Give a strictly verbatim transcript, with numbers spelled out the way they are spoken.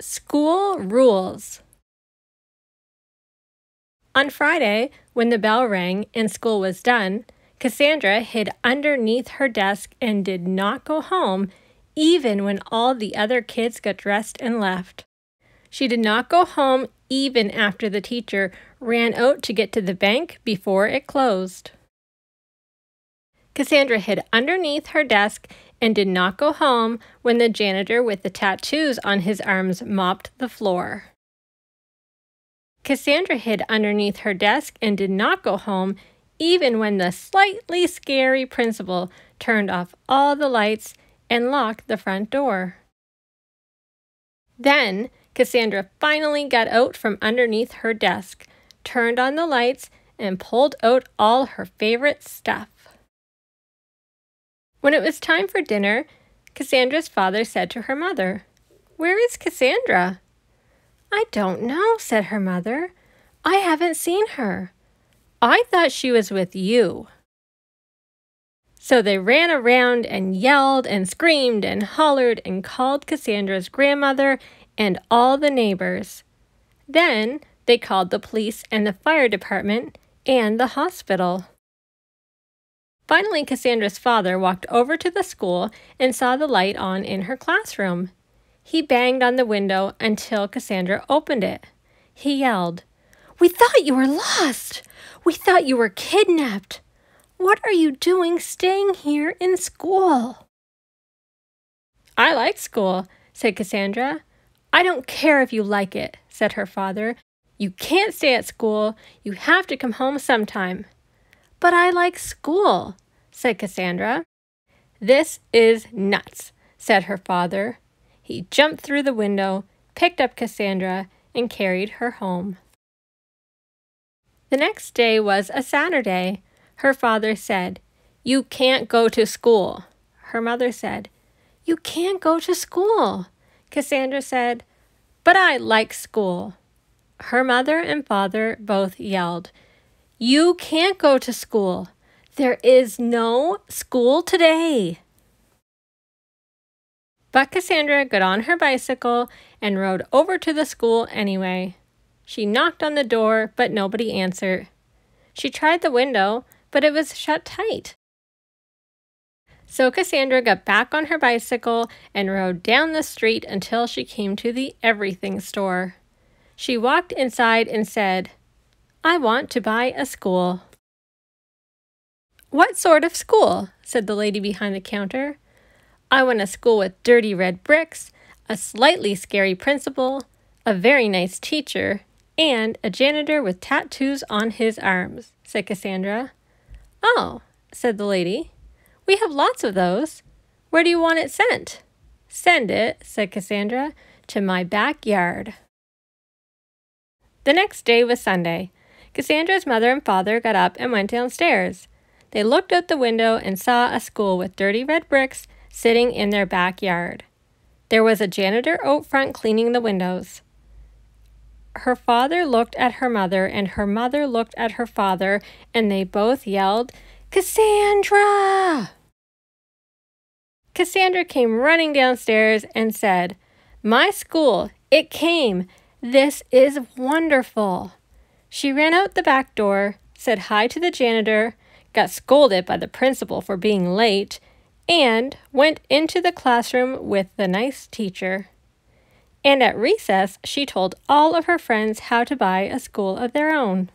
School Rules. On Friday, when the bell rang and school was done, Cassandra hid underneath her desk and did not go home, even when all the other kids got dressed and left. She did not go home even after the teacher ran out to get to the bank before it closed. Cassandra hid underneath her desk and did not go home when the janitor with the tattoos on his arms mopped the floor. Cassandra hid underneath her desk and did not go home even when the slightly scary principal turned off all the lights and locked the front door. Then Cassandra finally got out from underneath her desk, turned on the lights, and pulled out all her favorite stuff. When it was time for dinner, Cassandra's father said to her mother, "Where is Cassandra?" "I don't know," said her mother. "I haven't seen her. I thought she was with you." So they ran around and yelled and screamed and hollered and called Cassandra's grandmother and all the neighbors. Then they called the police and the fire department and the hospital. Finally, Cassandra's father walked over to the school and saw the light on in her classroom. He banged on the window until Cassandra opened it. He yelled, "We thought you were lost! We thought you were kidnapped! What are you doing staying here in school?" "I like school," said Cassandra. "I don't care if you like it," said her father. "You can't stay at school. You have to come home sometime." "But I like school," said Cassandra. "This is nuts," said her father. He jumped through the window, picked up Cassandra, and carried her home. The next day was a Saturday. Her father said, "You can't go to school." Her mother said, "You can't go to school." Cassandra said, "But I like school." Her mother and father both yelled, "You can't go to school. There is no school today." But Cassandra got on her bicycle and rode over to the school anyway. She knocked on the door, but nobody answered. She tried the window, but it was shut tight. So Cassandra got back on her bicycle and rode down the street until she came to the everything store. She walked inside and said, "I want to buy a school." "What sort of school?" said the lady behind the counter. "I want a school with dirty red bricks, a slightly scary principal, a very nice teacher, and a janitor with tattoos on his arms," said Cassandra. "Oh," said the lady, "we have lots of those. Where do you want it sent?" "Send it," said Cassandra, "to my backyard." The next day was Sunday. Cassandra's mother and father got up and went downstairs. They looked out the window and saw a school with dirty red bricks sitting in their backyard. There was a janitor out front cleaning the windows. Her father looked at her mother and her mother looked at her father, and they both yelled, "Cassandra!" Cassandra came running downstairs and said, "My school, it came. This is wonderful." She ran out the back door, said hi to the janitor, got scolded by the principal for being late, and went into the classroom with the nice teacher. And at recess, she told all of her friends how to buy a school of their own.